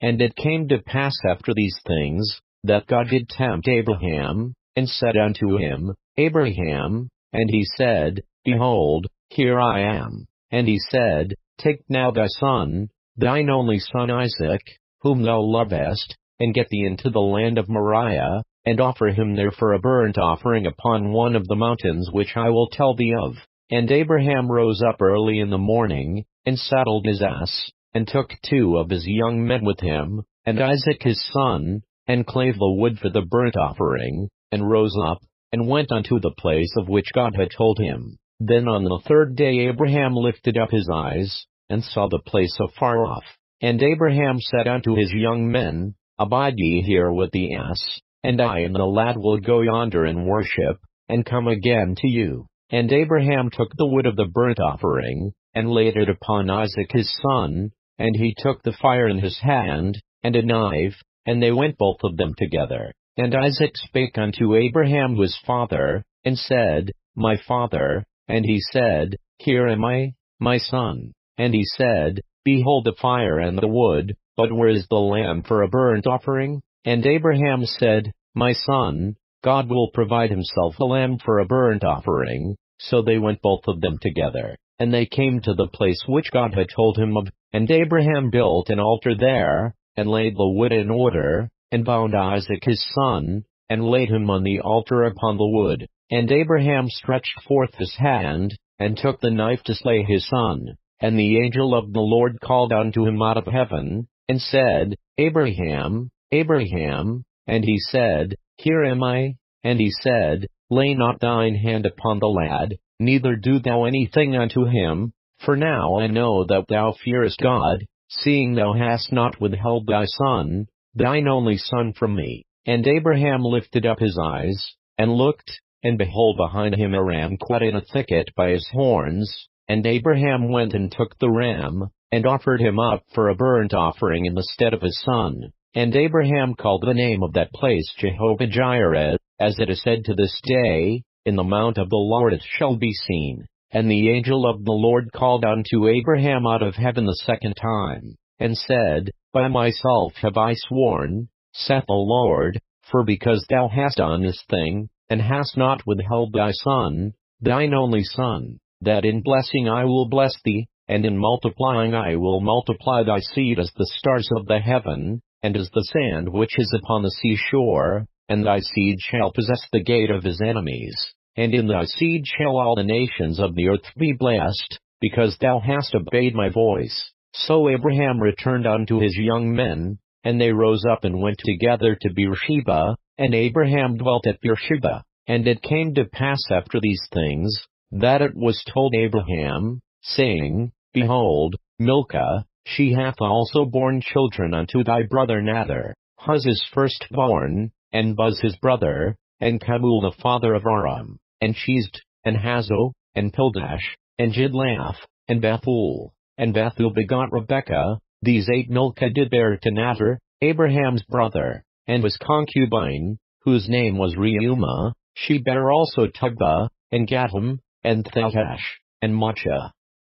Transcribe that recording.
And it came to pass after these things, that God did tempt Abraham, and said unto him, Abraham, and he said, Behold, here I am. And he said, Take now thy son, thine only son Isaac, whom thou lovest, and get thee into the land of Moriah, and offer him there for a burnt offering upon one of the mountains which I will tell thee of. And Abraham rose up early in the morning, and saddled his ass, and took 2 of his young men with him, and Isaac his son, and clave the wood for the burnt offering, and rose up, and went unto the place of which God had told him. Then on the 3rd day Abraham lifted up his eyes, and saw the place afar off. And Abraham said unto his young men, Abide ye here with the ass, and I and the lad will go yonder and worship, and come again to you. And Abraham took the wood of the burnt offering, and laid it upon Isaac his son, and he took the fire in his hand, and a knife, and they went both of them together. And Isaac spake unto Abraham his father, and said, My father. And he said, Here am I, my son. And he said, Behold the fire and the wood, but where is the lamb for a burnt offering? And Abraham said, My son, God will provide himself a lamb for a burnt offering. So they went both of them together, and they came to the place which God had told him of, and Abraham built an altar there, and laid the wood in order, and bound Isaac his son, and laid him on the altar upon the wood. And Abraham stretched forth his hand, and took the knife to slay his son. And the angel of the Lord called unto him out of heaven, and said, Abraham, Abraham. And he said, Here am I. And he said, Lay not thine hand upon the lad, neither do thou anything unto him, for now I know that thou fearest God, seeing thou hast not withheld thy son, thine only son, from me. And Abraham lifted up his eyes, and looked, and behold behind him a ram caught in a thicket by his horns, and Abraham went and took the ram, and offered him up for a burnt offering in the stead of his son. And Abraham called the name of that place Jehovah-Jireh, as it is said to this day, In the mount of the Lord it shall be seen. And the angel of the Lord called unto Abraham out of heaven the 2nd time, and said, By myself have I sworn, saith the Lord, for because thou hast done this thing, and hast not withheld thy son, thine only son, that in blessing I will bless thee, and in multiplying I will multiply thy seed as the stars of the heaven, and as the sand which is upon the seashore, and thy seed shall possess the gate of his enemies, and in thy seed shall all the nations of the earth be blessed, because thou hast obeyed my voice. So Abraham returned unto his young men, and they rose up and went together to Beersheba, and Abraham dwelt at Beersheba. And it came to pass after these things, that it was told Abraham, saying, Behold, Milcah, she hath also borne children unto thy brother Nahor, Huz his firstborn, and Buz his brother, and Kemuel the father of Aram, and Chesed, and Hazo, and Pildash, and Jidlaf, and Bethuel. And Bethuel begot Rebekah. These 8 Milcah did bear to Nahor, Abraham's brother, and his concubine, whose name was Reumah. She bare also Tebah, and Gaham, and Thahash, and Maachah,